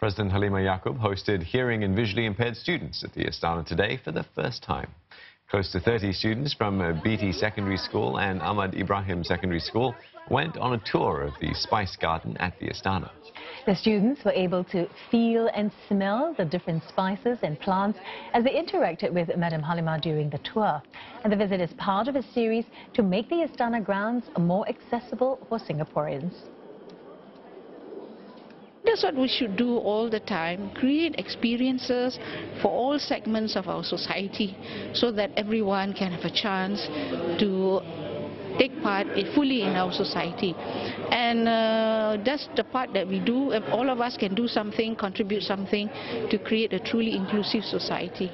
President Halimah Yacob hosted hearing and visually impaired students at the Istana today for the first time. Close to 30 students from Beatty Secondary School and Ahmad Ibrahim Secondary School went on a tour of the spice garden at the Istana. The students were able to feel and smell the different spices and plants as they interacted with Madam Halimah during the tour. And the visit is part of a series to make the Istana grounds more accessible for Singaporeans. That's what we should do all the time, create experiences for all segments of our society so that everyone can have a chance to take part fully in our society. And that's the part that we do. All of us can do something, contribute something to create a truly inclusive society.